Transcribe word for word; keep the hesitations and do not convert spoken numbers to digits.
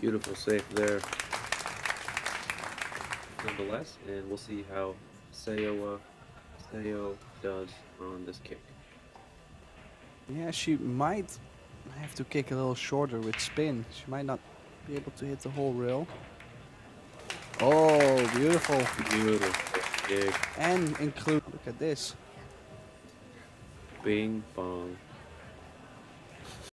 Beautiful save there, nonetheless, and we'll see how Seoa Seo does on this kick. Yeah, she might have to kick a little shorter with spin. She might not be able to hit the whole rail. Oh, beautiful. Beautiful kick. And include, look at this. Bing bong.